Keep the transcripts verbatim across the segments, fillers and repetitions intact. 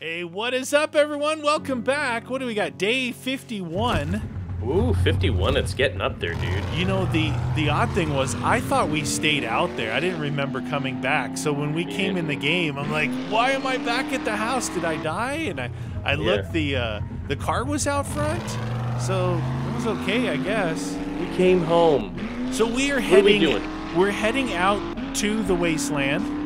Hey, what is up, everyone? Welcome back. What do we got? Day fifty-one. Ooh, fifty-one. It's getting up there, dude. You know, the the odd thing was I thought we stayed out there. I didn't remember coming back. So when we yeah. came in the game, I'm like, why am I back at the house? Did I die? And I, I yeah. looked, the, uh, the car was out front. So it was okay, I guess. We came home. So we are heading, what are we doing? We're heading out to the wasteland.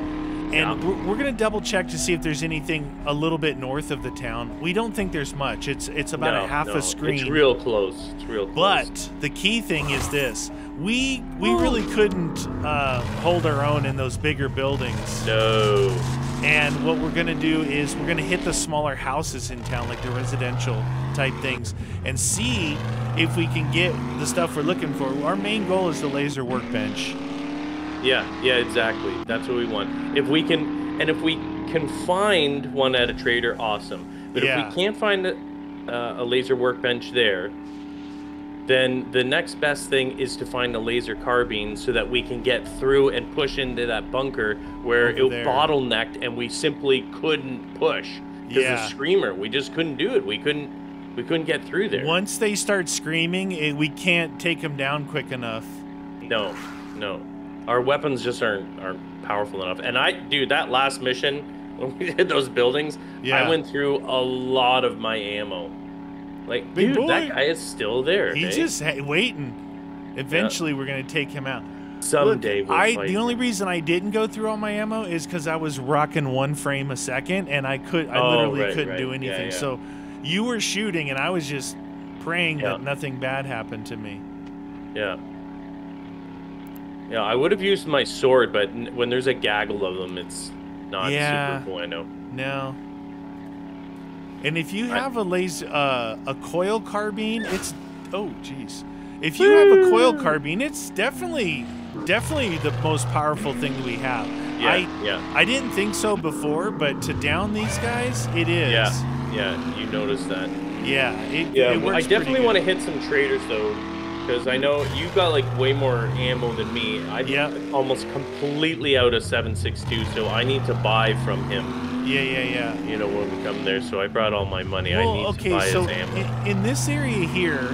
And we're, we're going to double check to see if there's anything a little bit north of the town. We don't think there's much. It's it's about no, a half no. a screen. It's real close. It's real close. But the key thing is this. We we Ooh. really couldn't uh, hold our own in those bigger buildings. No. And what we're going to do is we're going to hit the smaller houses in town, like the residential type things, and see if we can get the stuff we're looking for. Our main goal is the laser workbench. Yeah, yeah, exactly. That's what we want. If we can, and if we can find one at a trader, awesome. But yeah. if we can't find a, uh, a laser workbench there, then the next best thing is to find a laser carbine so that we can get through and push into that bunker where Over it there. bottlenecked and we simply couldn't push. Because yeah. the screamer, we just couldn't do it. We couldn't, we couldn't get through there. Once they start screaming, it, we can't take them down quick enough. No, no. Our weapons just aren't aren't powerful enough. And I, dude, that last mission when we did those buildings, yeah. I went through a lot of my ammo. Like, Big dude, boy. that guy is still there. He's just hey, waiting. Eventually, yeah. we're gonna take him out. Someday. Look, we'll I fight. The only reason I didn't go through all my ammo is because I was rocking one frame a second, and I could, I oh, literally right, couldn't right. do anything. Yeah, yeah. So, you were shooting, and I was just praying yeah. that nothing bad happened to me. Yeah. Yeah, I would have used my sword, but n when there's a gaggle of them, it's not yeah, super bueno. No. And if you have I, a laser, uh, a coil carbine, it's oh jeez. If you have a coil carbine, it's definitely, definitely the most powerful thing that we have. Yeah, I, yeah. I didn't think so before, but to down these guys, it is. Yeah, yeah. You notice that? Yeah. It, yeah. It works. I definitely want to hit some traders though. Because I know you've got like way more ammo than me. I'm yeah. almost completely out of seven six two, so I need to buy from him. Yeah, yeah, yeah. You know, when we come there, so I brought all my money. Well, I need okay, to buy so his ammo. In this area here,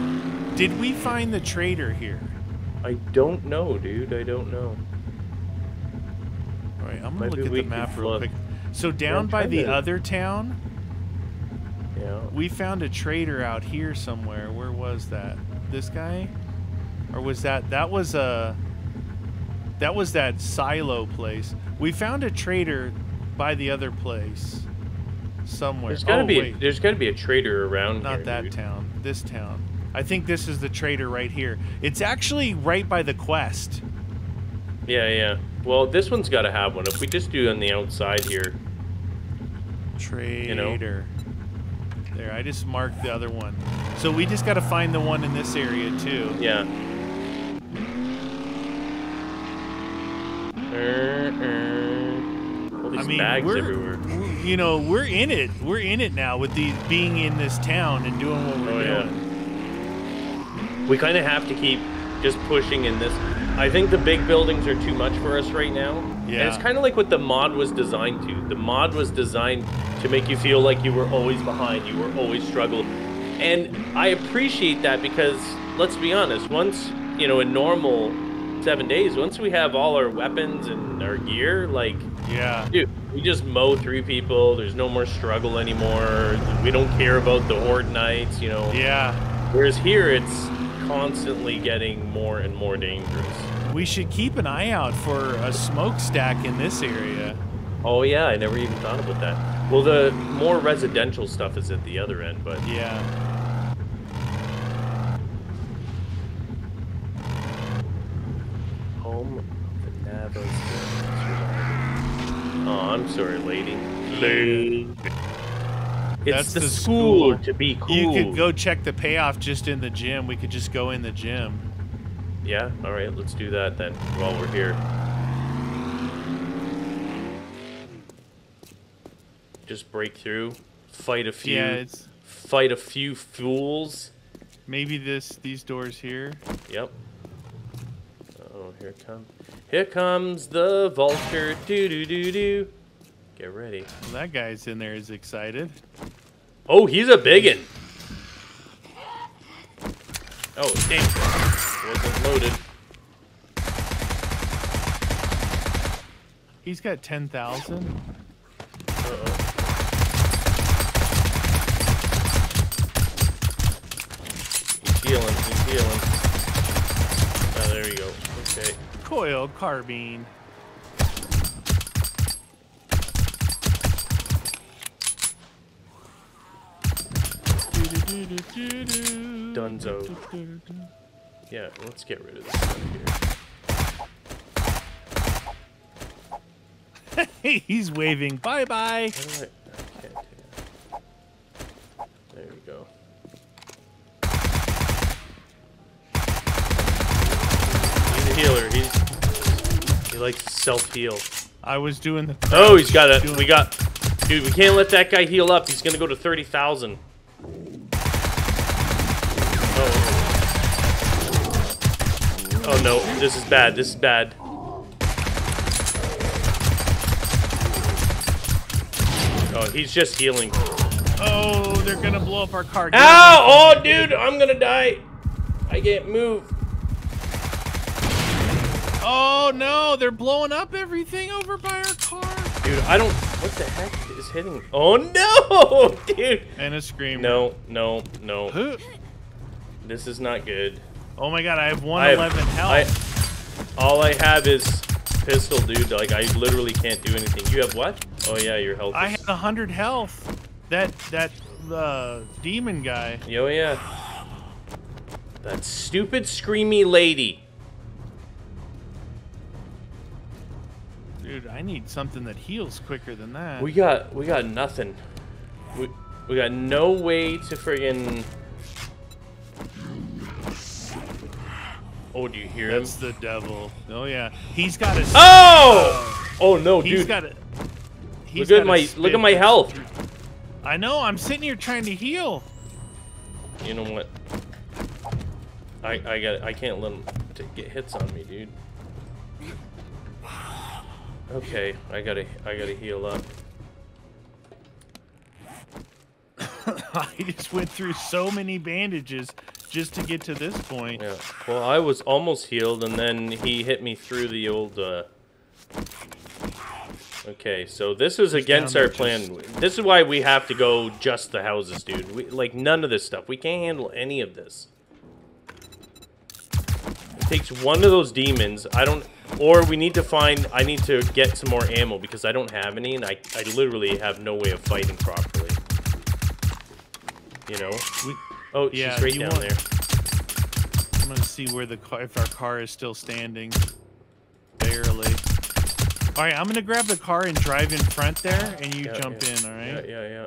did we find the trader here? I don't know, dude. I don't know. All right, I'm going to look at the map real look. quick. So down by the to... other town, yeah. we found a trader out here somewhere. Where was that? This guy, or was that that was a that was that silo place? We found a trader by the other place somewhere. There's gotta oh, be wait. there's gotta be a trader around. Not here, that dude. town. This town. I think this is the trader right here. It's actually right by the quest. Yeah, yeah. Well, this one's got to have one. If we just do on the outside here. Trader. You know? There, I just marked the other one. So we just got to find the one in this area too. Yeah. Uh, uh. All these I mean, bags we're, everywhere. You know, we're in it. We're in it now with these being in this town and doing what we're oh, doing. Yeah. We kind of have to keep just pushing in this. I think the big buildings are too much for us right now. Yeah. And it's kind of like what the mod was designed to. The mod was designed to make you feel like you were always behind, you were always struggled. And I appreciate that because, let's be honest, once, you know, in normal seven days, once we have all our weapons and our gear, like, yeah, dude, we just mow through people. There's no more struggle anymore. We don't care about the horde nights, you know. Yeah. Whereas here, it's constantly getting more and more dangerous. We should keep an eye out for a smokestack in this area. Oh, yeah, I never even thought about that. Well, the more residential stuff is at the other end, but... Yeah. Home of the Navas. Oh, I'm sorry, lady. Lady. It's the, the school. school to be cool. You could go check the payoff just in the gym. We could just go in the gym. Yeah? All right, let's do that then while we're here. Just break through, fight a few, yeah, it's... fight a few fools. Maybe this, these doors here. Yep. Uh oh, here it comes. Here comes the vulture. Do do do do. Get ready. Well, that guy's in there is excited. Oh, he's a biggin. Oh, dang. Wasn't loaded. He's got ten thousand. Uh-oh. He's healing. He's healing. Oh, there we go. Okay. Coil carbine. Dunzo. Yeah, let's get rid of this one here. Hey, he's waving. Bye bye. I, I there we go. He's a healer. He's he likes self heal. I was doing the. Oh, he's got a. We got. Dude, we can't let that guy heal up. He's gonna go to thirty thousand. Oh no, this is bad, this is bad. Oh, he's just healing. Oh, they're gonna blow up our car. Ow! Oh, dude, I'm gonna die. I can't move. Oh no, they're blowing up everything over by our car. Dude, I don't, what the heck is hitting me? Oh no, dude. And a screamer. No, no, no. This is not good. Oh my god, I have one eleven health. I, all I have is pistol, dude. Like, I literally can't do anything. You have what? Oh yeah, your health. I have one hundred health. That, that, uh, demon guy. Oh yeah. That stupid screamy lady. Dude, I need something that heals quicker than that. We got, we got nothing. We, we got no way to friggin'... Oh, do you hear That's him? That's the devil. Oh yeah, he's got a. Oh! Uh, oh no, dude. He's got a. He's look got at my look at my health. I know. I'm sitting here trying to heal. You know what? I I got I can't let him t get hits on me, dude. Okay, I gotta I gotta heal up. I just went through so many bandages just to get to this point. Yeah. Well, I was almost healed, and then he hit me through the old. Uh... Okay, so this is against our plan. Just... This is why we have to go just the houses, dude. We, like none of this stuff. We can't handle any of this. It takes one of those demons. I don't, or we need to find. I need to get some more ammo because I don't have any, and I I literally have no way of fighting properly. You know. We... Oh, yeah, she's right down want... there. I'm gonna see where the car, if our car is still standing. Barely. All right, I'm gonna grab the car and drive in front there, and you yeah, jump yeah. in. All right. Yeah, yeah,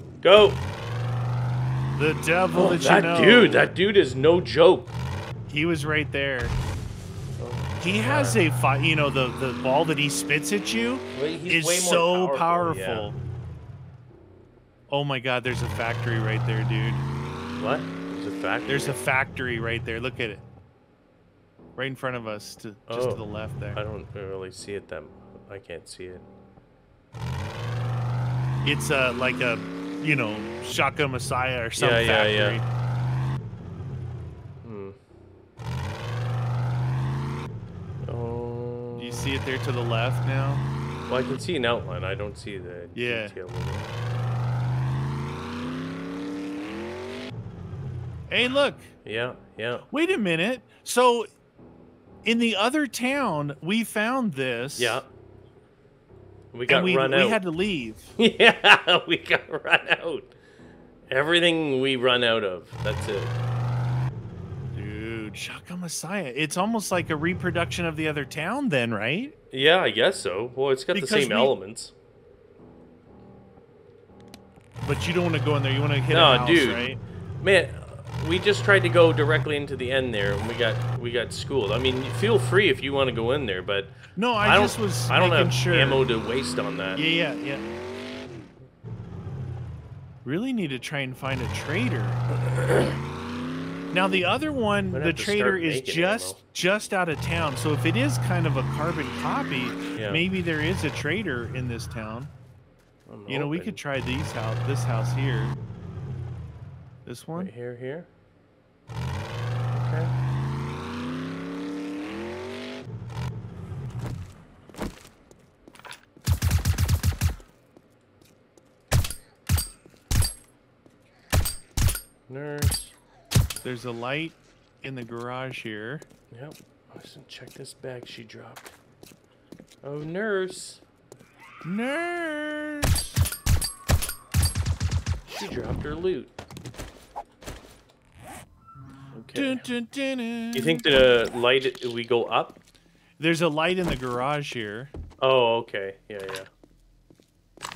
yeah. Go. The devil oh, that, that you know. That dude. That dude is no joke. He was right there. He has a fi you know, the, the ball that he spits at you He's is so powerful. powerful. Yeah. Oh my god, there's a factory right there, dude. What? There's a factory? There's a factory right there. Look at it. Right in front of us, to, oh, just to the left there. I don't really see it that much. I can't see it. It's uh, like a, you know, Shotgun Messiah or some yeah, factory. Yeah, yeah. See it there to the left now? Well, I can see an outline. I don't see the yeah. detail of it. Hey, look. Yeah, yeah. Wait a minute. So, in the other town, we found this. Yeah. We got we, run we out. We had to leave. Yeah, we got run out. Everything we run out of. That's it. Shotgun Messiah. It's almost like a reproduction of the other town then, right? Yeah, I guess so. Well, it's got because the same we... elements. But you don't want to go in there. You want to hit no, a house, dude. Right? Man, we just tried to go directly into the end there, and we got we got schooled. I mean, feel free if you want to go in there, but no, I, I just don't, was I don't have sure. ammo to waste on that. Yeah, yeah, yeah. Really need to try and find a trader. Now the other one, the trader, is just just out of town. So if it is kind of a carbon copy, yeah. maybe there is a trader in this town. I'm you know, open. We could try these house, this house here. This one right here, here. Okay. Nurse. There's a light in the garage here. Yep. Listen, check this bag she dropped. Oh, nurse. Nurse. She dropped her loot. Okay. Dun, dun, dun, dun. You think the light, we go up? There's a light in the garage here. Oh, okay. Yeah, yeah.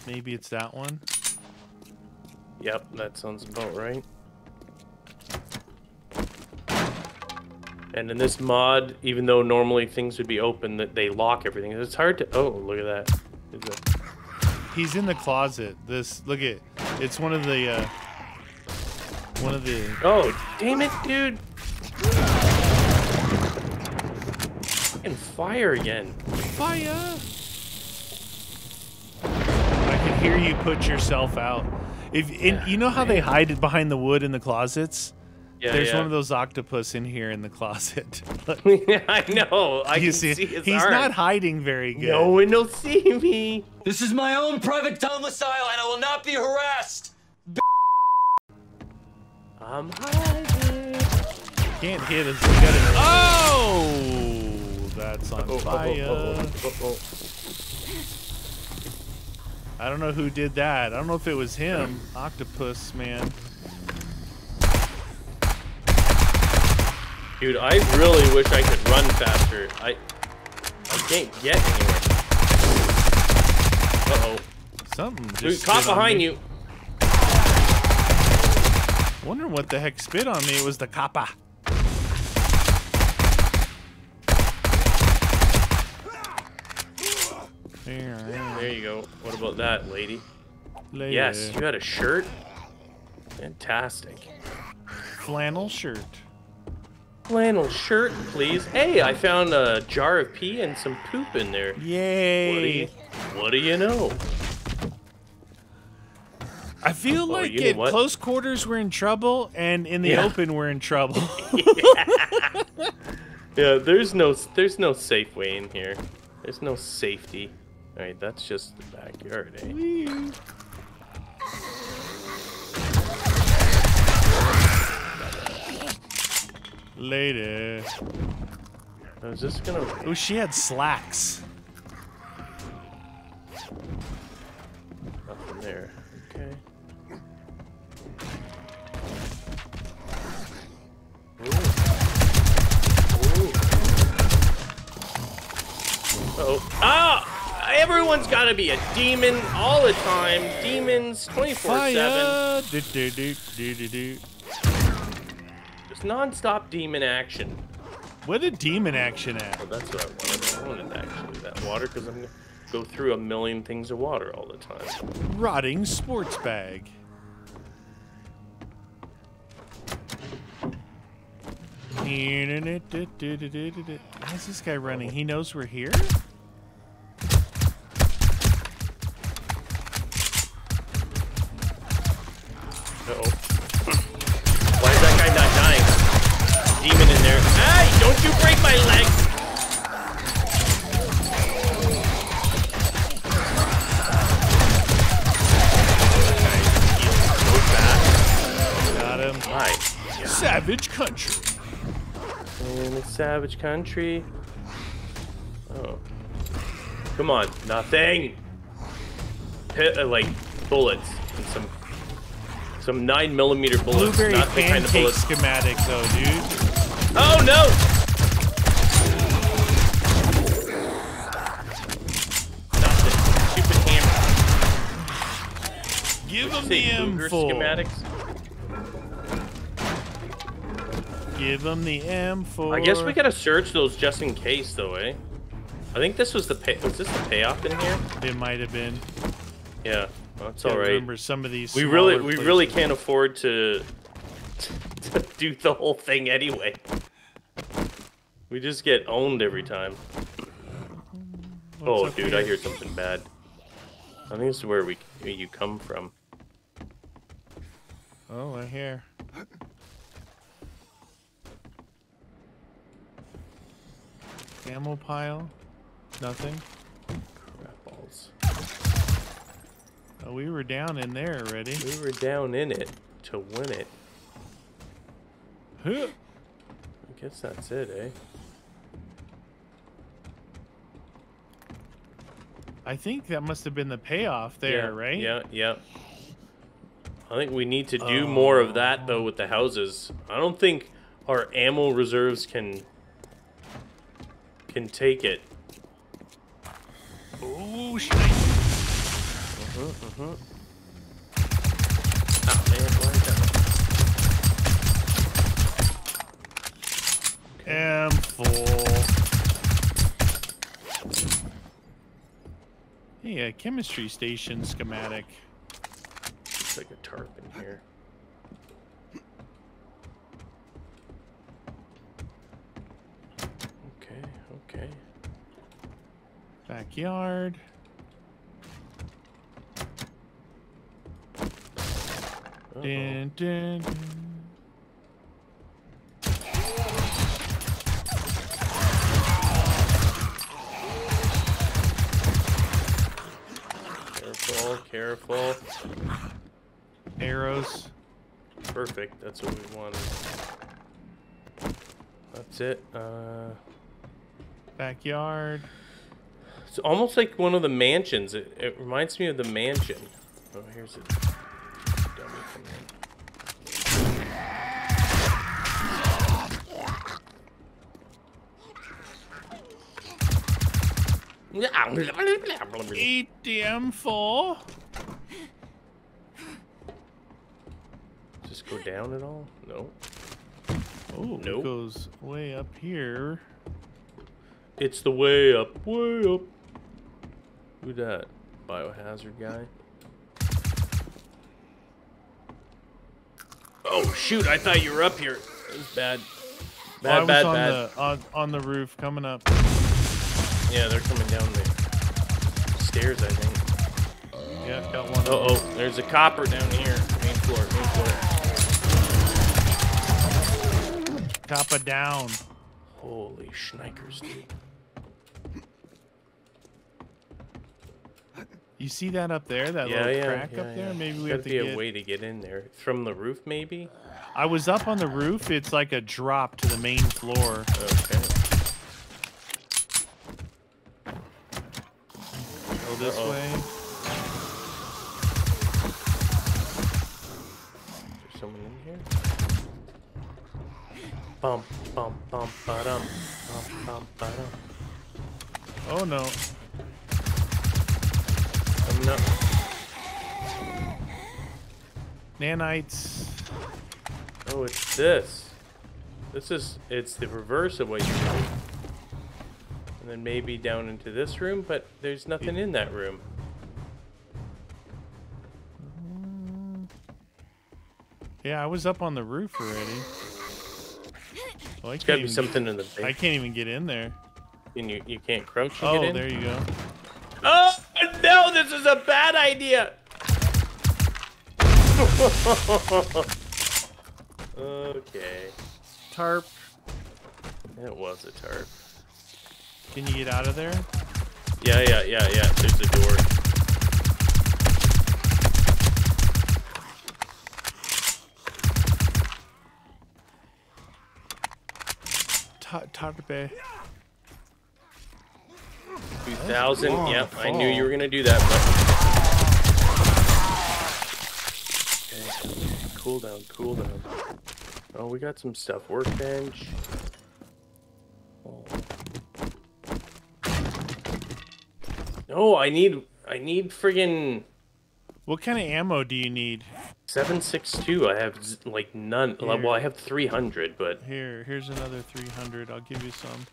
Maybe it's that one. Yep, that sounds about right. And in this mod, even though normally things would be open, that they lock everything. It's hard to. Oh, look at that! A... He's in the closet. This look at. It's one of the. Uh, one of the. Oh, damn it, dude! And fire again. Fire! I can hear you put yourself out. If yeah, and you know how man. they hide it behind the wood in the closets. Yeah, There's yeah. one of those octopus in here in the closet. Yeah, I know. I you can see, see his He's art. not hiding very good. No one will see me. This is my own private domicile, and I will not be harassed. I'm hiding. Can't hit us. We got it. Oh, that's on oh, fire. Oh, oh, oh, oh, oh. I don't know who did that. I don't know if it was him, octopus man. Dude, I really wish I could run faster. I I can't get anywhere. Uh-oh. Something just Dude, caught behind you. Wondering what the heck spit on me. It was the copper. There you go. What about that, lady? Lady. Yes, you got a shirt? Fantastic. Flannel shirt. Flannel shirt, please. Hey, I found a jar of pee and some poop in there. Yay. What do you, what do you know? I feel oh, like at close quarters we're in trouble, and in the yeah. open we're in trouble. yeah. yeah, there's no there's no safe way in here. There's no safety. All right, that's just the backyard, eh? Wee. Later. I was just gonna. Oh, she had slacks. Nothing there. Okay. Ooh. Ooh. Uh-oh. Ah! Everyone's gotta be a demon all the time. Demons twenty-four seven. Do do do do do do. Non-stop demon action. What did demon action at? Oh, that's what I wanted. I wanted actually that water because I'm gonna go through a million things of water all the time. Rotting sports bag. How's this guy running? He knows we're here? Uh-oh. Demon in there. Hey, don't you break my legs! Got him. Hi. Savage country. In a savage country. Oh. Come on. Nothing. Hit, uh, like bullets and some some nine millimeter bullets. Blueberry not the kind of bullet schematic though, dude. Oh no! Nothing. Stupid hammer. Give him the M four. Give him the M four. I guess we gotta search those just in case, though, eh? I think this was the pay. Was this the payoff in here? It might have been. Yeah, that's well, all right. Remember some of these. We really, we really can't afford to to do the whole thing anyway. We just get owned every time. Oh, dude, I hear something bad. I think this is where we where you come from. Oh, we're here. Ammo pile. Nothing. Crap balls. Oh, we were down in there already. We were down in it to win it. Huh. I guess that's it, eh? I think that must have been the payoff there, yeah, right? Yeah, yeah. I think we need to do oh. more of that, though, with the houses. I don't think our ammo reserves can can take it. Oh, shit. Uh-huh, uh-huh. Oh, man, why is that? Okay. Am full. Hey, a chemistry station schematic. It's like a tarp in here. Okay, okay. Backyard. Uh-oh. Dun, dun, dun. Careful. Arrows. Perfect. That's what we wanted. That's it. Uh, Backyard. It's almost like one of the mansions. It, it reminds me of the mansion. Oh, here's a dummy coming in. E D M four. Just go down at all? No. Oh, nope. It goes way up here. It's the way up, way up. Who that? Biohazard guy? Oh, shoot. I thought you were up here. It was bad. Bad, oh, bad, on bad. The, on, on the roof coming up. Yeah, they're coming down the stairs, I think. Yeah, I've got one. Uh oh, there's a copper down here. Main floor, main floor. Copper down. Holy schnikers, dude. You see that up there? That yeah, little yeah, crack yeah, up yeah. there? Maybe we That'd have to get... There'd be a way to get in there. From the roof, maybe? I was up on the roof. It's like a drop to the main floor. Okay. This Uh-oh. way. Is there someone in here? Bum, bum, bum, ba-dum. Bum, bum, ba-dum. Oh no. I'm not. Nanites. Oh, it's this. This is, it's the reverse of what you do. Then maybe down into this room, but there's nothing in that room. Yeah, I was up on the roof already. Well, it's gotta be something in the base. I can't even get in there. And you you can't crouch and oh, get in? Oh, there you go. Oh no, this is a bad idea. Okay. Tarp. It was a tarp. Can you get out of there? Yeah, yeah, yeah, yeah. There's a door. Tarpe. two thousand. Yep, fall. I knew you were going to do that. But... Okay. Cool down, cool down. Oh, we got some stuff. Workbench. No, I need, I need friggin'... What kind of ammo do you need? seven six two, I have, like, none. Here. Well, I have three hundred, but... Here, here's another three hundred. I'll give you some.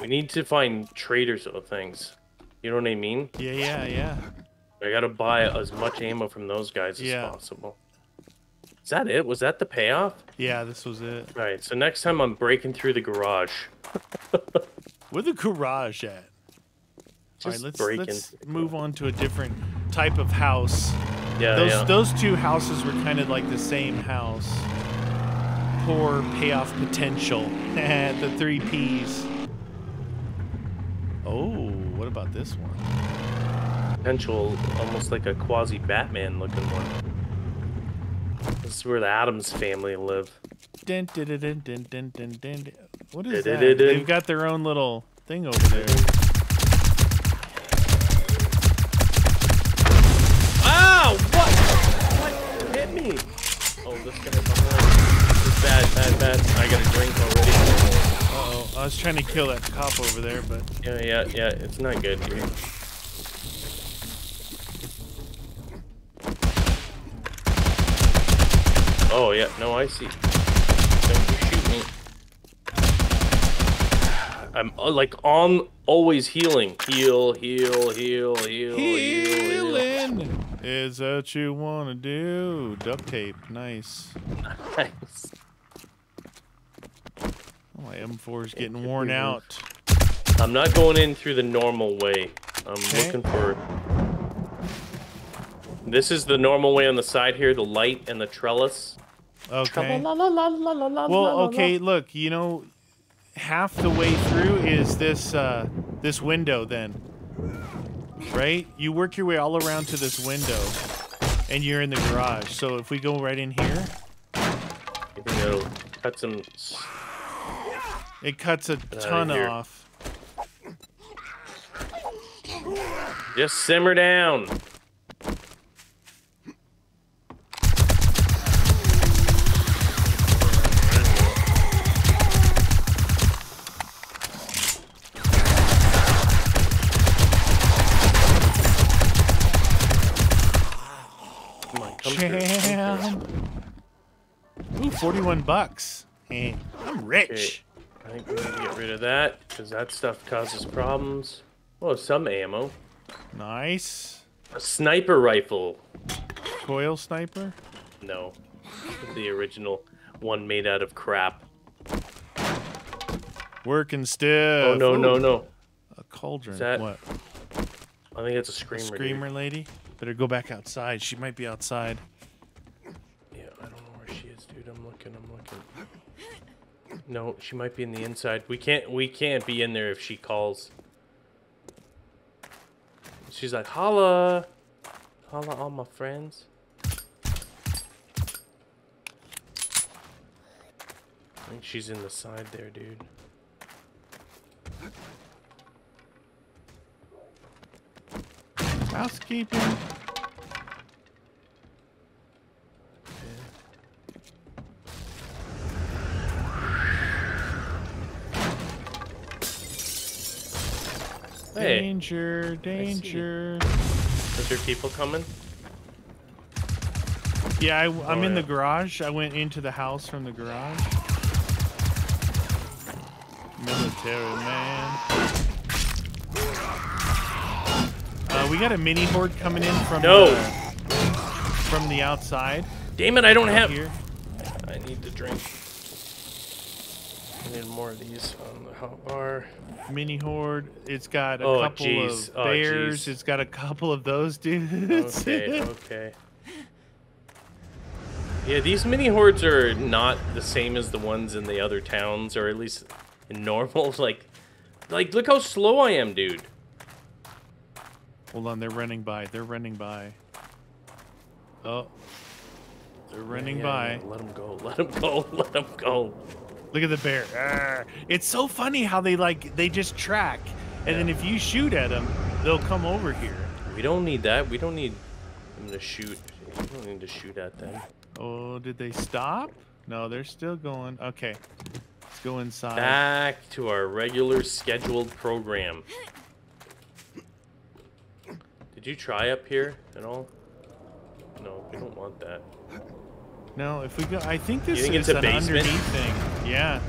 We need to find traders of things. You know what I mean? Yeah, yeah, yeah. I gotta buy as much ammo from those guys as yeah. possible. Is that it? Was that the payoff? Yeah, this was it. All right, so next time I'm breaking through the garage. Where the garage at? Just All right, let's, breaking. Let's move on to a different type of house. Yeah, those, yeah. Those two houses were kind of like the same house. Poor payoff potential. The three Ps. Oh, what about this one? Potential, almost like a quasi-Batman looking one. This is where the Addams Family live. Dun, dun, dun, dun, dun, dun, dun, dun. What is dun, that? Dun, dun, dun. They've got their own little thing over there. Ow! What? What hit me? Oh, this guy's behind. This is bad, bad, bad. I got a drink already. Uh-oh. I was trying to kill that cop over there, but... Yeah, yeah, yeah. It's not good here. Oh, yeah. No, I see. Don't shoot me. I'm, like, on... Always healing. Heal, heal, heal, heal, heal. Healing is what you want to do. Duct tape. Nice. Nice. My M four is getting worn out. I'm not going in through the normal way. I'm okay. looking for... This is the normal way on the side here, the light and the trellis. Okay. Well, okay, look, you know, half the way through is this, uh, this window then. Right? You work your way all around to this window, and you're in the garage. So if we go right in here... I think it'll cut some... It cuts a ton off. Just simmer down. Come on, come through. Ooh, forty-one bucks. Hey, I'm rich. Okay. I think we need to get rid of that, because that stuff causes problems. Oh, some ammo. Nice. A sniper rifle. Coil sniper? No. The original one made out of crap. Working stiff. Oh, no, Ooh. no, no. A cauldron. Is that... What? I think that's a screamer. A screamer dude. lady? Better go back outside. She might be outside. Yeah, I don't know where she is, dude. I'm looking, I'm looking. No, she might be in the inside. We can't we can't be in there if she calls. She's like, holla. Holla all my friends. I think she's in the side there, dude. Housekeeping. Hey. Danger, danger. Is there people coming? Yeah, I, I'm oh, in yeah. the garage. I went into the house from the garage. Military man. Uh, we got a mini horde coming in from no. the, from the outside. Damn it, I don't have... Here. I need to drink. I need more of these on the hot bar. Mini horde. It's got a oh, couple geez. of bears. Oh, it's got a couple of those dudes. Okay, okay. Yeah, these mini hordes are not the same as the ones in the other towns, or at least in normal. Like, like look how slow I am, dude. Hold on, they're running by. They're running by. Oh, they're running yeah, yeah, by. Let them go. Let them go. Let them go. Look at the bear. Arr. It's so funny how they like they just track, and yeah. then if you shoot at them, they'll come over here. We don't need that. We don't need them to shoot. We don't need to shoot at them. Oh, did they stop? No, they're still going. Okay, let's go inside. Back to our regular scheduled program. Did you try up here at all? No, we don't want that. No, if we go, I think this think is an basement? underneath thing. Yeah.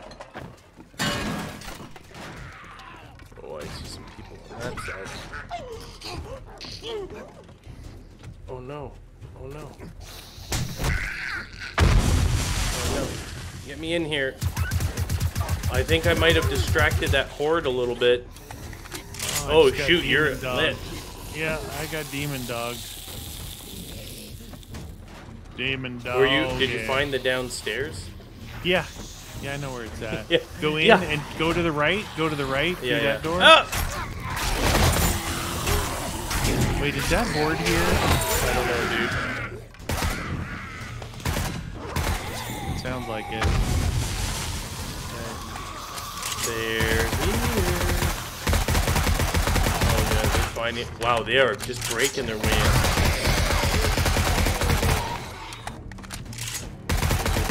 Okay. no. Oh no. Oh no. Get me in here. I think I might have distracted that horde a little bit. Oh, oh shoot, you're lit. Yeah, I got demon dogs. Demon dog. Were you? Did yeah. you find the downstairs? Yeah. Yeah, I know where it's at. yeah. Go in yeah. and go to the right. Go to the right. Yeah, through yeah. that door. Oh! Wait, is that board here? I don't know, dude. Sounds like it. They're here. Oh, yeah, they're finding. Wow, they are just breaking their wings.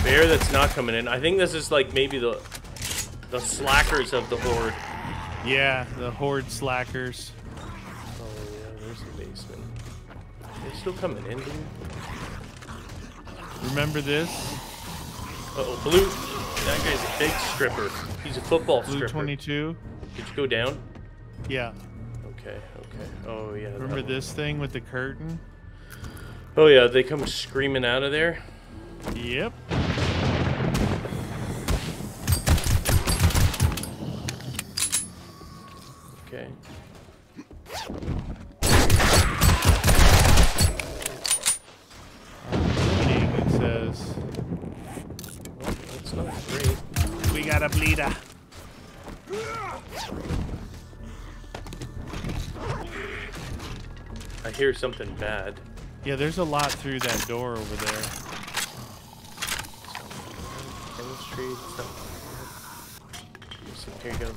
Bear that's not coming in. I think this is like maybe the the slackers of the horde. Yeah, the horde slackers. Oh yeah, there's the basement. Are they still coming in, dude? Remember this? Uh-oh, blue. That guy's a big stripper. He's a football blue stripper. twenty-two. Did you go down? Yeah. Okay, okay. Oh yeah. Remember this one. Thing with the curtain? Oh yeah, they come screaming out of there. Yep. Okay. It says. Well, that's not great. We got a bleeder. I hear something bad. Yeah, there's a lot through that door over there. Chemistry stuff. Here you go.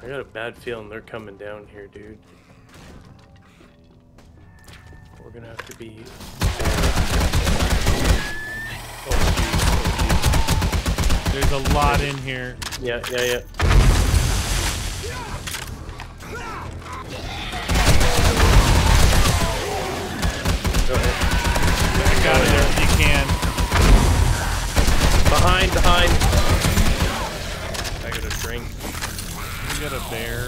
I got a bad feeling they're coming down here, dude. We're gonna have to be. Oh, there's a lot in here. Yeah, yeah, yeah. Go ahead. Get out of there if you can. Behind, behind. I got a drink. We got a bear.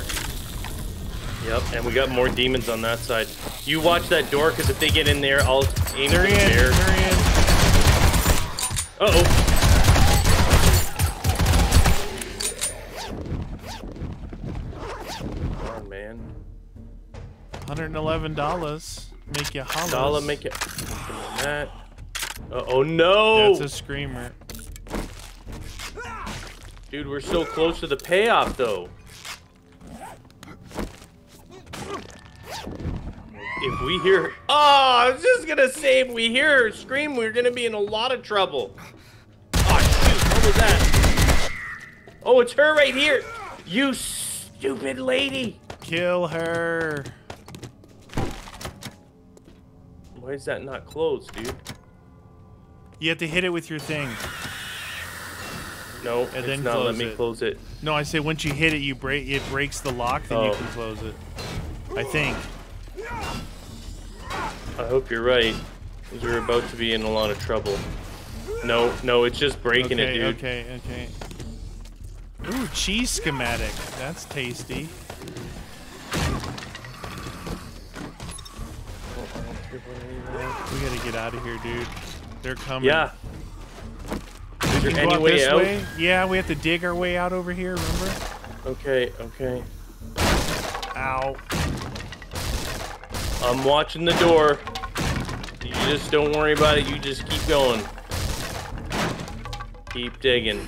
Yep, and we got more demons on that side. You watch that door, because if they get in there, I'll aim at the bear. Uh-oh. one hundred eleven dollars make you holler. Dollar make you. Uh, oh no! That's a screamer. Dude, we're so close to the payoff though. If we hear. Oh, I was just gonna say, if we hear her scream, we're gonna be in a lot of trouble. Oh shoot! What was that? Oh, it's her right here. You stupid lady. Kill her. Why is that not closed, dude? You have to hit it with your thing. No, and then not let me close it. No, I say once you hit it, you break. It breaks the lock, then oh. you can close it. I think. I hope you're right, because we're about to be in a lot of trouble. No, no, it's just breaking okay, it, dude. Okay, okay, okay. Ooh, cheese schematic. That's tasty. We gotta get out of here, dude. They're coming. Yeah. Is there any way out? Way? Yeah, we have to dig our way out over here, remember? Okay, okay. Ow. I'm watching the door. You just don't worry about it. You just keep going. Keep digging.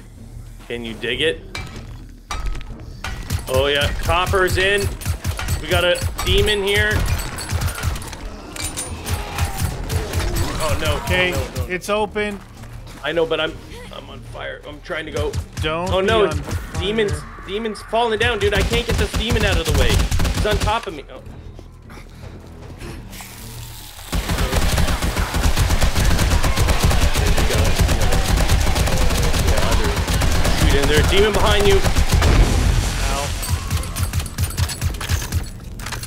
Can you dig it? Oh, yeah. Copper's in. We got a demon here. Oh no! Okay, oh, no, no. It's open. I know, but I'm I'm on fire. I'm trying to go. Don't. Oh no! Be on fire. Demons, demons falling down, dude. I can't get this demon out of the way. He's on top of me. Oh. There you go. Shoot in there. Demon behind you. Ow.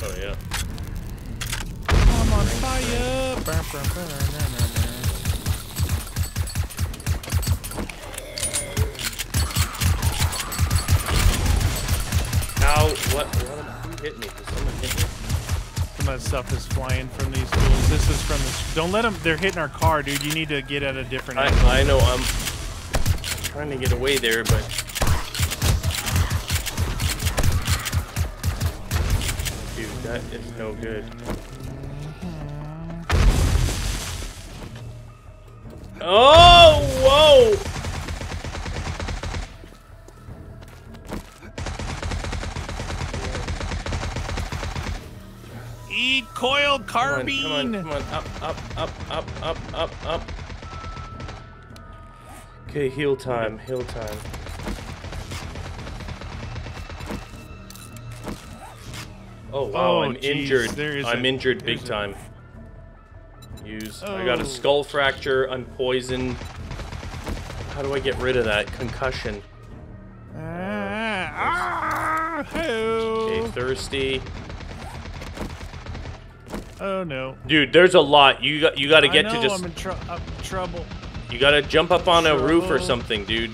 Oh yeah. I'm on fire. Burn, burn, burn. What? What? Who hit me? Did someone hit me? Some of that stuff is flying from these tools. This is from the... Don't let them... They're hitting our car, dude. You need to get at a different... I, angle. I know. I'm trying to get away there, but... Dude, that is no good. Oh! Whoa! Coil carbine! Come on, come on, come on, up, up, up, up, up, up, up. Okay, heal time, heal time. Oh wow, oh, I'm geez. injured. There is I'm a, injured big time. Use. Oh. I got a skull fracture, I'm poisoned. How do I get rid of that? Concussion. Uh, uh, okay, thirsty. Oh no, dude! There's a lot. You got you got to get I know, to just. I'm in, tr I'm in trouble. You got to jump up on trouble. a roof or something, dude.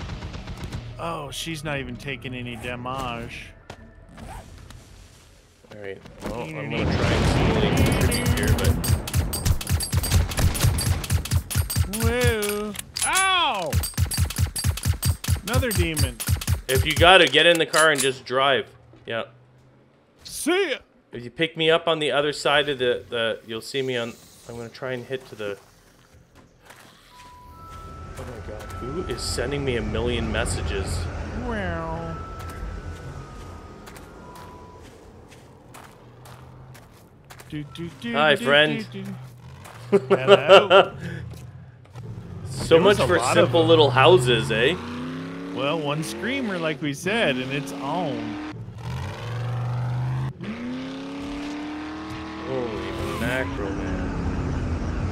Oh, she's not even taking any damage. All right. Well, I'm gonna try and contribute here, but. Whoa! Ow! Another demon. If you gotta get in the car and just drive. Yeah. See ya. If you pick me up on the other side of the, the you'll see me on... I'm going to try and hit to the... Oh my god, who is sending me a million messages? Wow. Do, do, do, Hi, do, friend. Do, do. Hello. So much for simple little houses, eh? Well, one screamer, like we said, and it's on. Holy mackerel, man.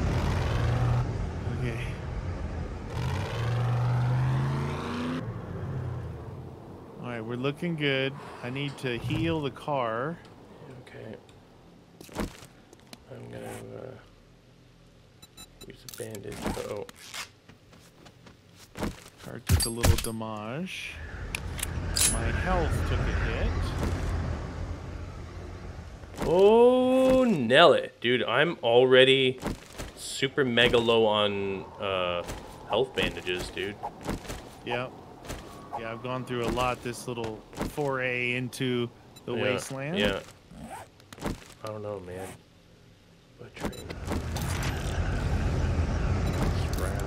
Okay. Alright, we're looking good. I need to heal the car. Okay. I'm gonna uh, use a bandage. Uh oh. Car took a little damage. My health took a hit. Oh, Nelly. Dude, I'm already super mega low on uh, health bandages, dude. Yeah. Yeah, I've gone through a lot this little foray into the yeah. wasteland. Yeah. I don't know, man. Butchering. Scrap.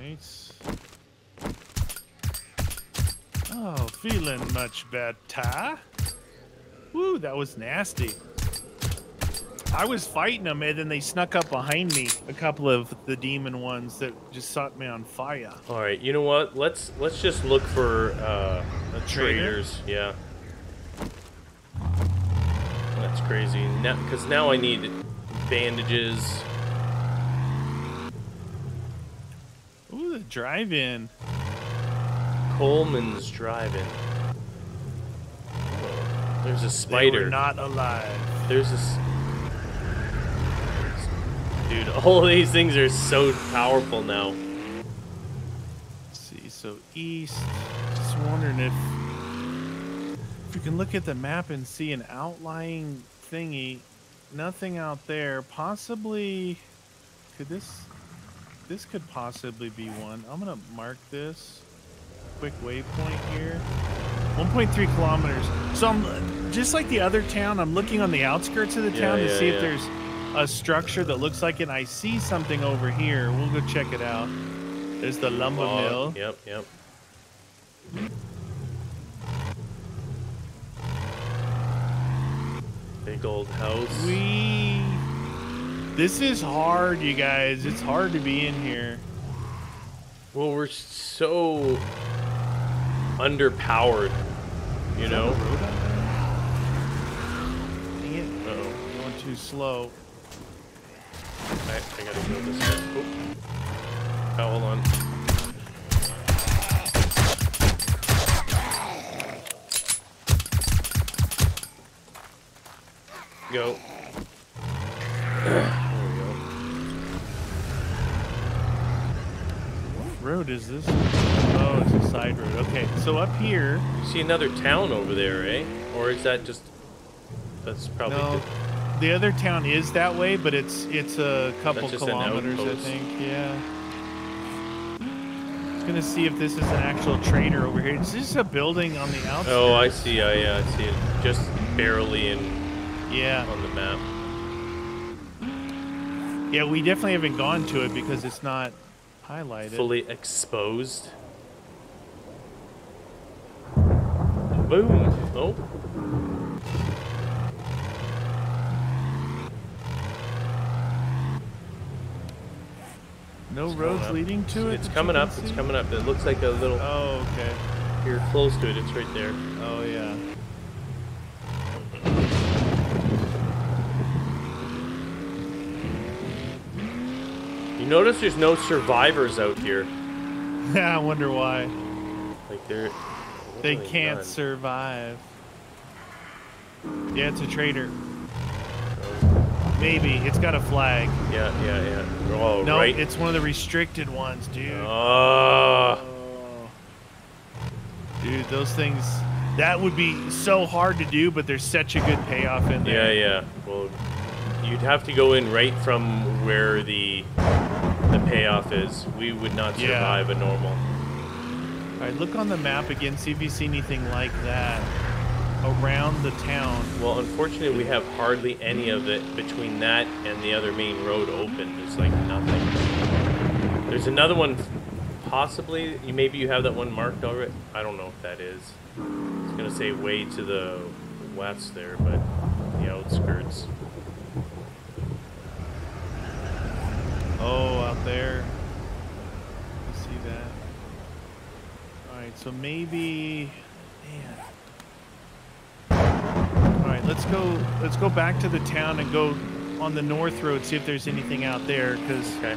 Nice. Oh, feeling much better. Woo, that was nasty. I was fighting them, and then they snuck up behind me. A couple of the demon ones that just set me on fire. All right, you know what? Let's let's just look for uh, traitors. Yeah. That's crazy. Now, because now I need bandages. Ooh, the drive-in. Coleman's driving. There's a spider. They were not alive. There's this. Dude, all of these things are so powerful now. Let's see, so east. Just wondering if if you can look at the map and see an outlying thingy. Nothing out there. Possibly. Could this? This could possibly be one. I'm gonna mark this. Quick waypoint here. one point three kilometers. So I'm just like the other town. I'm looking on the outskirts of the yeah, town to yeah, see yeah. if there's a structure that looks like it. I see something over here. We'll go check it out. There's the lumber oh, mill. Yep, yep. Big old house. We. This is hard, you guys. It's hard to be in here. Well, we're so underpowered, you know. Dang it. Uh oh, going too slow. I, I gotta go this way. Oh, hold on. Go. There we go. What road is this? Oh, it's just side road. Okay, so up here... You see another town over there, eh? Or is that just... That's probably... No, good. The other town is that way, but it's it's a couple kilometers, I think. Yeah. I was going to see if this is an actual trader over here. Is this a building on the outside? Oh, I see. I, uh, I see it. Just barely in... Yeah. On the map. Yeah, we definitely haven't gone to it because it's not... highlighted. Fully exposed. Boom. Oh. No roads leading to it? It's coming up. It's coming up. It looks like a little... Oh, okay. You're close to it. It's right there. Oh, yeah. You notice there's no survivors out here. Yeah, I wonder why. Like they're... They can't done? survive. Yeah, it's a traitor. Maybe. It's got a flag. Yeah, yeah, yeah. Oh, no, right. It's one of the restricted ones, dude. Uh. Oh. Dude, those things... That would be so hard to do, but there's such a good payoff in there. Yeah, yeah. Well, you'd have to go in right from where the... the payoff is. We would not survive yeah. a normal. All right, look on the map again, see if you see anything like that around the town. Well, unfortunately, we have hardly any of it between that and the other main road open. There's like nothing. There's another one, possibly. You maybe you have that one marked already. I don't know if that is. I was gonna say way to the west there, but the outskirts. Oh, out there. You see that? Alright, so maybe... Man. Alright, let's go Let's go back to the town and go on the north road, see if there's anything out there, because okay.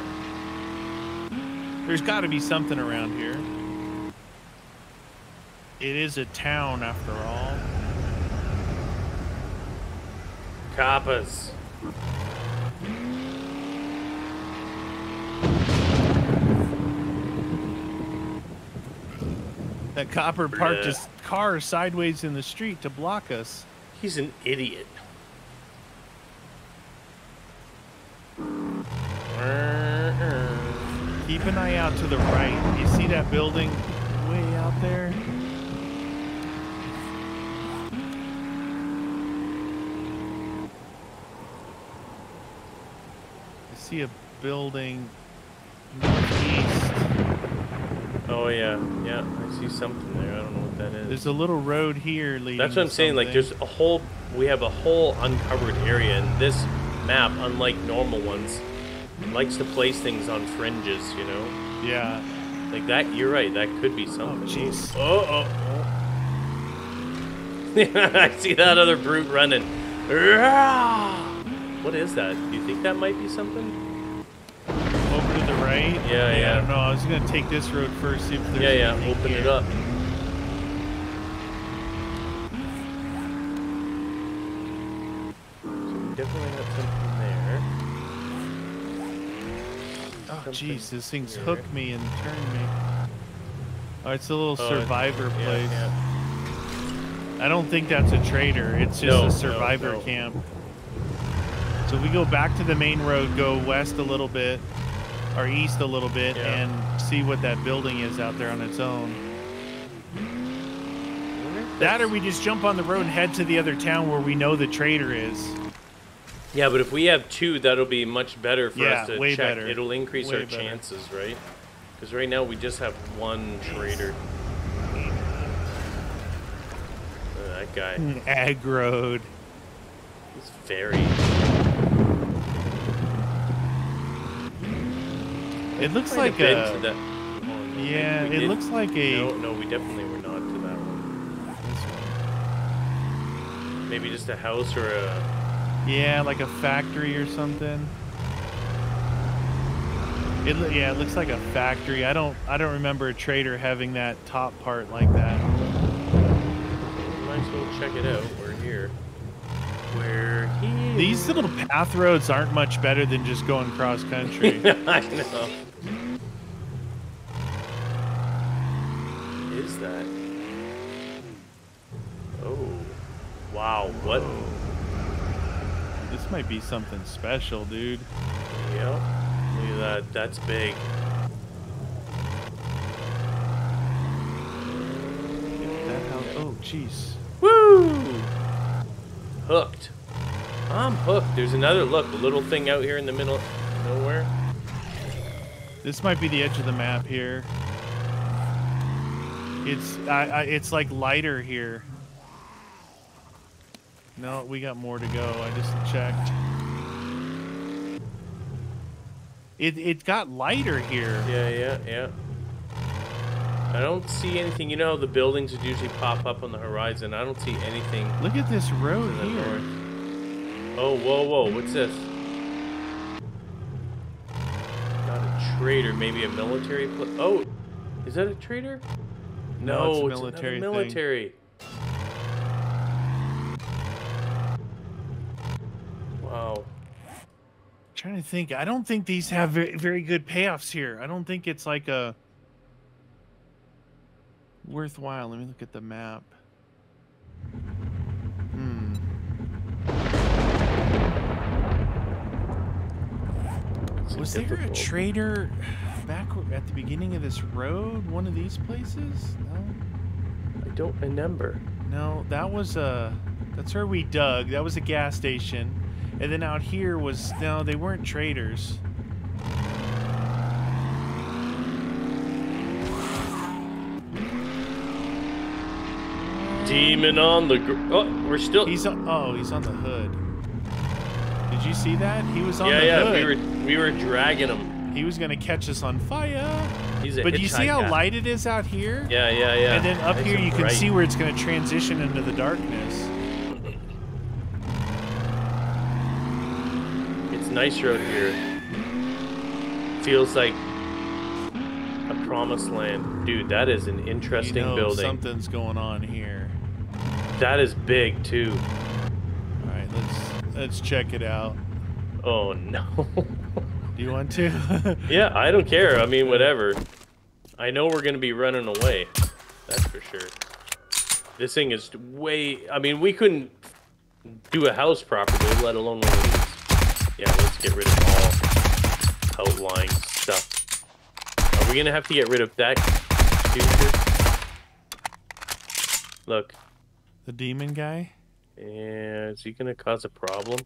there's got to be something around here. It is a town, after all. Coppers. That copper parked yeah. his car sideways in the street to block us. He's an idiot. Keep an eye out to the right. You see that building way out there? I see a building northeast. Oh, yeah, yeah, I see something there. I don't know what that is. There's a little road here leading. That's what I'm saying, like, there's a whole, we have a whole uncovered area, and this map, unlike normal ones, likes to place things on fringes, you know? Yeah. Like that, you're right, that could be something. Oh, jeez. Oh, oh, oh. I see that other brute running. What is that? Do you think that might be something? Right? Yeah, yeah. I don't know. I was gonna take this road first, see if there's yeah, yeah. Open here. It up. So definitely have something there. Oh, jeez, this thing's here. Hooked me and turned me. Oh, it's a little oh, survivor yeah, place. Yeah. I don't think that's a trader. It's just no, a survivor no, no. camp. So we go back to the main road, go west a little bit. Or east a little bit yeah. and see what that building is out there on its own. That or we just jump on the road and head to the other town where we know the trader is. Yeah, but if we have two, that'll be much better for yeah, us to way check. Better. It'll increase way our better. chances, right? Because right now we just have one trader. Uh, that guy. Aggroed. He's very... It looks like a, to that. Oh, no, yeah, it did. looks like a... No, no, we definitely were not to that one. This one. Maybe just a house or a... Yeah, like a factory or something. It Yeah, it looks like a factory. I don't I don't remember a trader having that top part like that. Might as well check it out. We're here. Where he... These little path roads aren't much better than just going cross-country. I know. is that? Oh. Wow, what? Whoa. This might be something special, dude. Yep. Look at that. That's big. Get that out. Oh, jeez. Woo! Hooked. I'm hooked. There's another, look, a little thing out here in the middle of nowhere. This might be the edge of the map here. It's I, I, it's like lighter here. No, we got more to go. I just checked. It it got lighter here. Yeah, yeah, yeah. I don't see anything. You know, the buildings would usually pop up on the horizon. I don't see anything. Look at this road here. North. Oh, whoa, whoa! What's this? Not a trader. Maybe a military. Oh, is that a trader? No, no, it's, it's military. Military. Wow. I'm trying to think. I don't think these have very, very good payoffs here. I don't think it's like a worthwhile. Let me look at the map. Hmm. Was there a trader back at the beginning of this road? One of these places? No. I don't remember. No, that was a. That's where we dug. That was a gas station. And then out here was, no, they weren't traders. Demon on the, gr oh, we're still. He's on, oh, he's on the hood. Did you see that? He was on yeah, the yeah, hood. Yeah, yeah, we were, we were dragging him. He was gonna catch us on fire. He's a but you see how guy. light it is out here? Yeah, yeah, yeah. And then up That's here you bright. can see where it's gonna transition into the darkness. Nice road here. Feels like a promised land. Dude, that is an interesting you know, building. Something's going on here. That is big too. All right, let's let's check it out. Oh no. Do you want to? Yeah, I don't care. I mean, whatever. I know we're gonna be running away. That's for sure. This thing is way. I mean, we couldn't do a house properly, let alone one of these. Yeah, let's get rid of all outlying stuff. Are we gonna have to get rid of that? Look. The demon guy? Yeah, is he gonna cause a problem?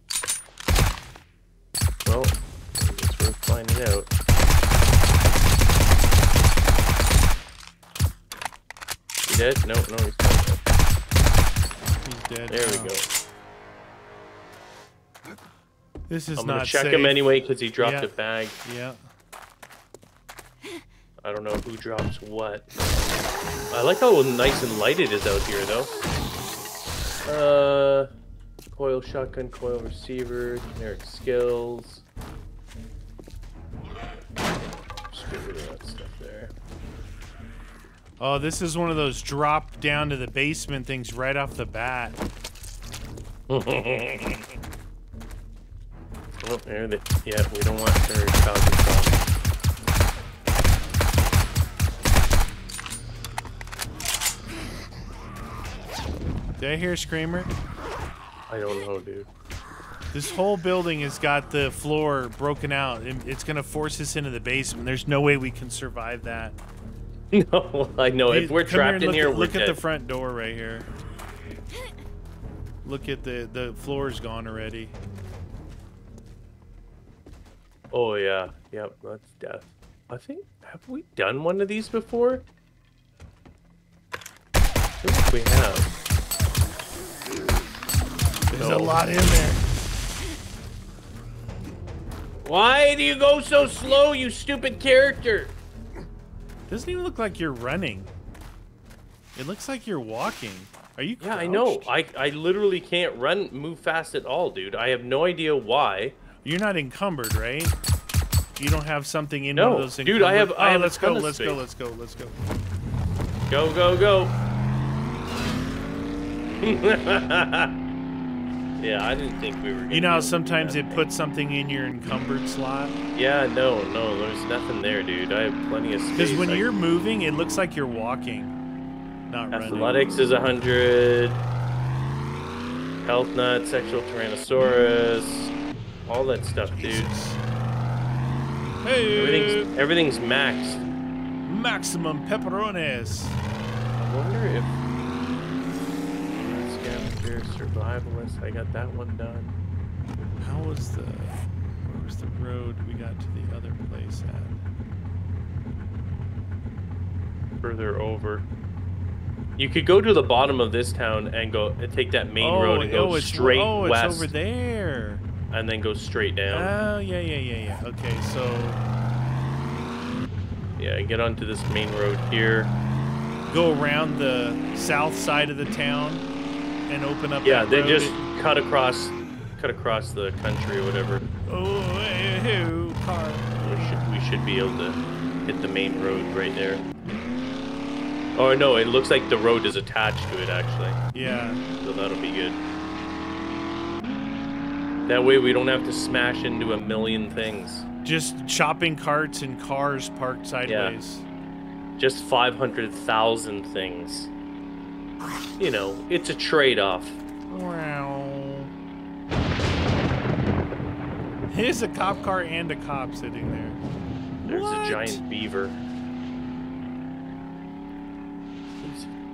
Well, I guess we're finding out. He dead? No, no, he's dead. He's dead. There now. we go. This is I'm gonna not check safe. him anyway because he dropped yeah. a bag. Yeah. I don't know who drops what. I like how nice and light it is out here, though. Uh, coil shotgun, coil receiver, generic skills. Just get rid of that stuff there. Oh, this is one of those drop down to the basement things right off the bat. Oh, there they, yeah, we don't want her causing problems. Did I hear a screamer? I don't know, dude. This whole building has got the floor broken out, and it's gonna force us into the basement. There's no way we can survive that. No, I know. If we're trapped here in here, at, we're look dead. at the front door right here. Look at the the floor's gone already. Oh yeah, yep, that's death. I think, have we done one of these before? I think we have. There's no. a lot in there. Why do you go so slow, you stupid character? Doesn't even look like you're running. It looks like you're walking. Are you crouched? Yeah, I know. I, I literally can't run, move fast at all, dude. I have no idea why. You're not encumbered, right? You don't have something in no. one of those encumbered. Dude, I have. Oh, I have let's go. Let's space. go. Let's go. Let's go. Go, go, go. Yeah, I didn't think we were. You know, how sometimes it puts something in your encumbered slot. Yeah, no, no, there's nothing there, dude. I have plenty of space. Because when I... you're moving, it looks like you're walking. Not Athletics running. Is one hundred. Health nut, sexual tyrannosaurus, all that stuff, dude. Hey. Everything's, everything's maxed. Maximum pepperonis. I wonder if uh, scavenger survivalist. I got that one done. How was the? Where was the road we got to the other place at? Further over. You could go to the bottom of this town and go and take that main oh, road and go oh, straight oh, west. Oh, it's over there. And then go straight down. Oh, yeah, yeah, yeah, yeah. Okay, so... yeah, get onto this main road here. Go around the south side of the town and open up yeah, that road. Yeah, they just and... cut across cut across the country or whatever. Oh, hey, hey, car. We should, we should be able to hit the main road right there. Oh no, it looks like the road is attached to it actually. Yeah. So that'll be good. That way we don't have to smash into a million things. Just shopping carts and cars parked sideways. Yeah. Just five hundred thousand things. You know, it's a trade-off. Wow. Here's a cop car and a cop sitting there. There's what? A giant beaver.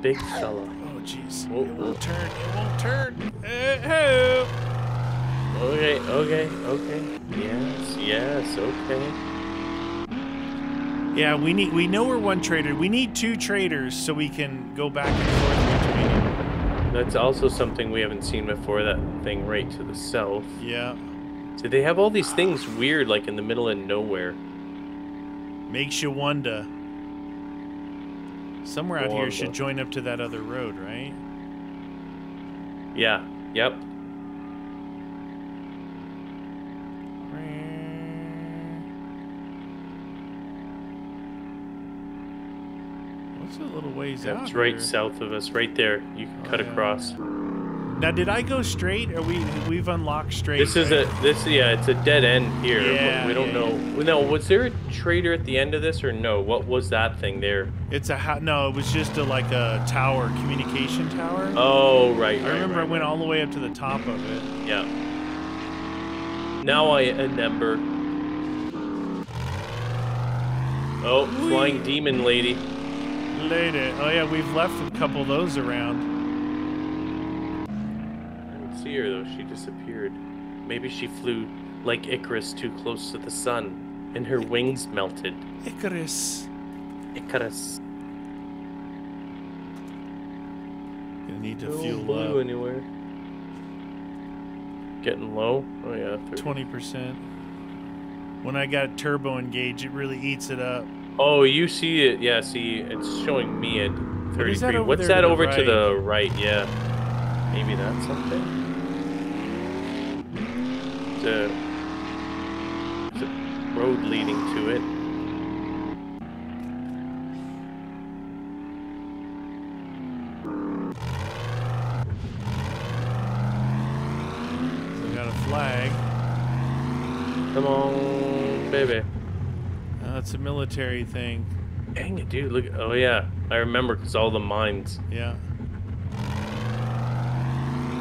Big fella. Oh jeez. It won't turn. It won't turn. Uh, okay. Okay. Okay. Yes. Yes. Okay. Yeah, we need. We know we're one trader. We need two traders so we can go back and forth between. That's also something we haven't seen before. That thing right to the south. Yeah. So they have all these things weird, like in the middle of nowhere. Makes you wonder. Somewhere out here should join up to that other road, right? Yeah. Yep. What's a little ways out? That's right south of us, right there. You can cut across. Now, did I go straight, or we we've unlocked straight? This is a this yeah, it's a dead end here. Yeah, we don't yeah, know. Yeah. No, was there a trader at the end of this, or no? What was that thing there? It's a no. It was just a, like a tower, communication tower. Oh right. I right, remember right. I went all the way up to the top of it. Yeah. Now I remember. Oh, Wee. Flying demon lady. Lady. Oh yeah, we've left a couple of those around. See her though, she disappeared. Maybe she flew like Icarus too close to the sun and her wings melted. Icarus. Icarus. Gonna need to fuel up. Anywhere. Getting low? Oh yeah. twenty percent. When I got a turbo engage, it really eats it up. Oh, you see it. Yeah, see, it's showing me at thirty-three. What's that over to the right? Yeah. Maybe that's something. It's a, it's a road leading to it. So we got a flag. Come on, baby. Uh, it's a military thing. Dang it, dude! Look. Oh yeah, I remember because all the mines. Yeah.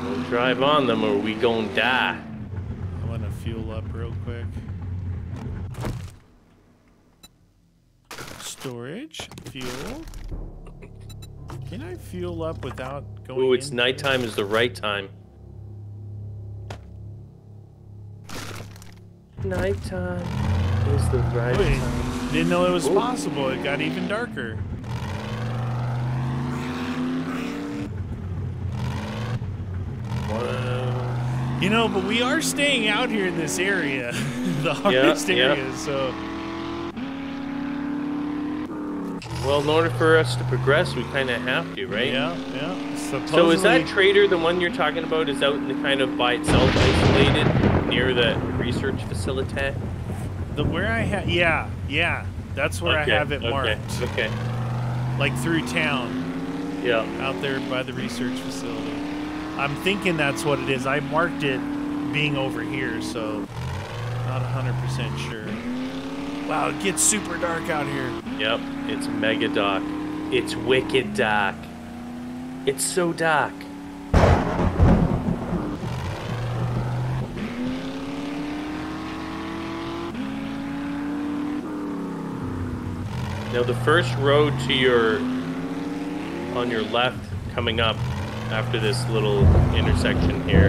We'll drive on them, or we gonna die. Fuel up real quick. Storage, fuel. Can I fuel up without going? Ooh, it's nighttime is the right time. Nighttime is the right Wait, time. Didn't know it was Ooh. possible. It got even darker. Wow. You know, but we are staying out here in this area, the hardest yeah, area, yeah. so... Well, in order for us to progress, we kind of have to, right? Yeah, yeah. Supposedly... So is that trader, the one you're talking about, is out in the kind of by itself, isolated, near the research facility? The where I have... Yeah, yeah. That's where okay, I have it okay, marked. Okay, like through town. Yeah. Out there by the research facility. I'm thinking that's what it is. I marked it being over here, so not one hundred percent sure. Wow, it gets super dark out here. Yep, it's mega dark. It's wicked dark. It's so dark. Now the first road to your, on your left, coming up after this little intersection here,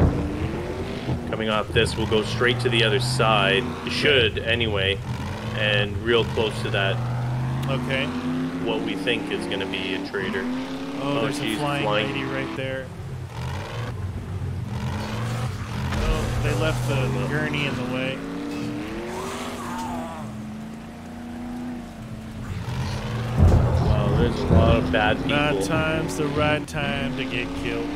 coming off this, will go straight to the other side. It should, anyway, and real close to that. Okay. What we think is going to be a traitor. Oh, oh there's geez, a flying, flying lady right there. Oh, they left the, the gurney in the way. There's a lot of bad people. Bad time's the right time to get killed.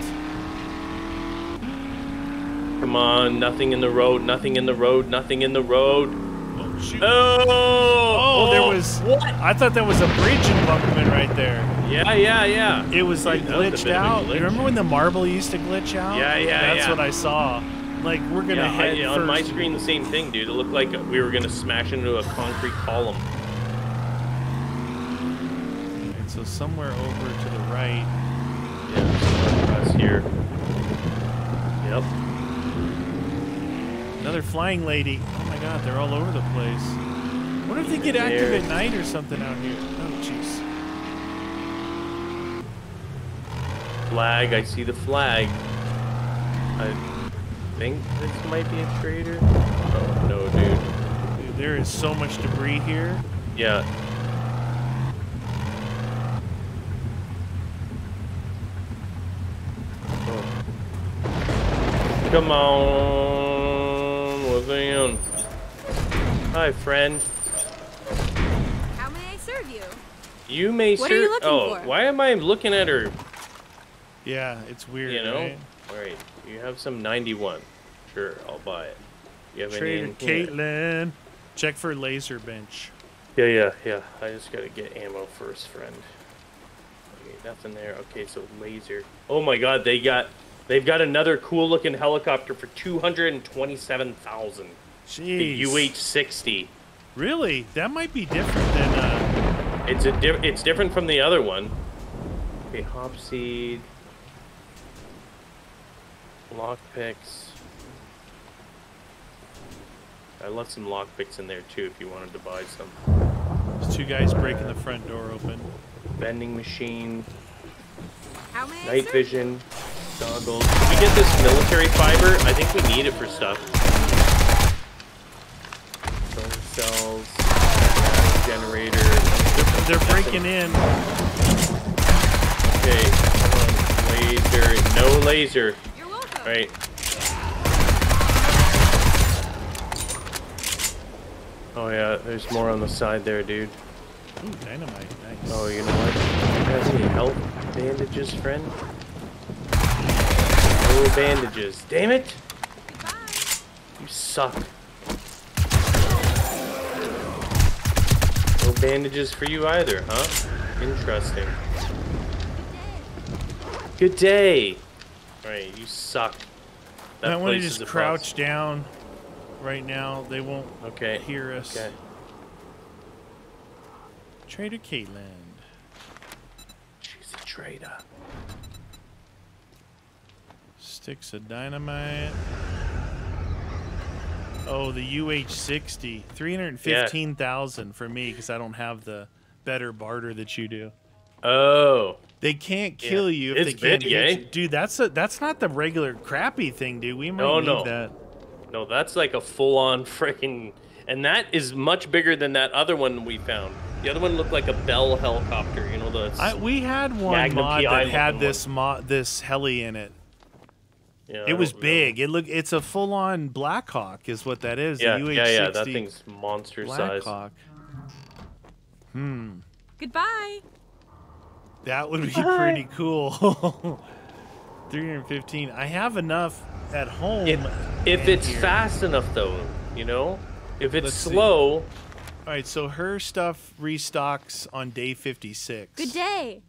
Come on, nothing in the road, nothing in the road, nothing in the road. Oh, shoot. Oh, oh, oh there was. What? I thought that was a breach embankment right there. Yeah, yeah, yeah. It was like glitched out. Glitch. You remember when the marble used to glitch out? Yeah, yeah, That's yeah. what I saw. Like, we're gonna yeah, head I, yeah, first. On my screen, the same thing, dude. It looked like we were gonna smash into a concrete column. So somewhere over to the right. Yeah, us here. Yep. Another flying lady. Oh my god, they're all over the place. I wonder if they get active at night or something out here. Oh jeez. Flag, I see the flag. I think this might be a traitor. Oh no, dude. Dude, there is so much debris here. Yeah. Come on, what's going on? Hi, friend. How may I serve you? You may serve. What are you looking oh, for? Why am I looking at her? Yeah, it's weird. You know, right? All right. You have some ninety-one. Sure, I'll buy it. You have Trader any? Caitlin. Check for laser bench. Yeah, yeah, yeah. I just gotta get ammo first, friend. Okay, nothing there. Okay, so laser. Oh my God, they got. They've got another cool-looking helicopter for two hundred twenty-seven thousand dollars. Jeez. The U H sixty. Really? That might be different than... Uh... It's a di It's different from the other one. Okay, hop seed. Lockpicks. I left some lockpicks in there, too, if you wanted to buy some. There's two guys breaking the front door open. Vending machine. How many Night vision. Goggles. We get this military fiber. I think we need it for stuff. Cells, generator. They're, they're breaking in. Okay. Laser. No laser. You're welcome. Right. Oh yeah. There's more on the side there, dude. Ooh, dynamite. Nice. Oh, you know what? You guys need help? Bandages, friend. Bandages. Damn it! Goodbye. You suck. No bandages for you either, huh? Interesting. Good day! Alright, you suck. That I want to just crouch down right now. They won't okay. hear us. Okay. Trader Caitlin. She's a traitor. Sticks of dynamite. Oh, the U H sixty. three hundred fifteen thousand yeah. for me because I don't have the better barter that you do. Oh. They can't kill yeah. you if it's they can't big, eh? you. Dude, that's a, that's not the regular crappy thing, dude. We might no, need no. that. No, that's like a full-on freaking... And that is much bigger than that other one we found. The other one looked like a Bell helicopter. You know, the I, we had one Magnum mod P I that had this, mo this heli in it. Yeah, it was big. Know. It look. It's a full-on Blackhawk, is what that is. Yeah, the U H sixty yeah, yeah. That thing's monster Blackhawk. size. Hmm. Goodbye. That would be Bye. pretty cool. three hundred fifteen. I have enough at home. It, if it's here. fast enough, though, you know. If it's Let's slow. See. All right. So her stuff restocks on day fifty-six. Good day.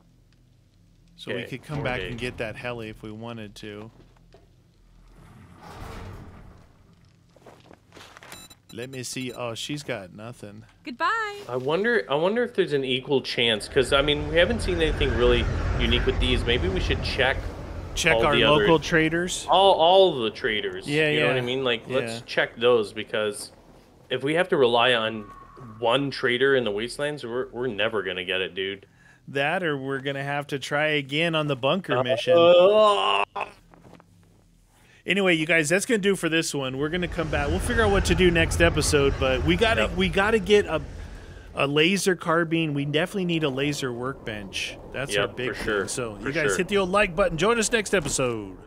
So okay, we could come back days. and get that heli if we wanted to. Let me see. Oh, she's got nothing. Goodbye. I wonder I wonder if there's an equal chance, because, I mean, we haven't seen anything really unique with these. Maybe we should check check all our the local other, traders. All all the traders. Yeah, you yeah. know what I mean? Like, yeah. let's check those, because if we have to rely on one trader in the wastelands, we're we're never gonna get it, dude. That, or we're gonna have to try again on the bunker uh, mission. Uh, Anyway, you guys, that's going to do for this one. We're going to come back. We'll figure out what to do next episode, but we got to yep. we got to get a a laser carbine. We definitely need a laser workbench. That's yep, our big for sure. thing. So, for you guys sure. hit the old like button. Join us next episode.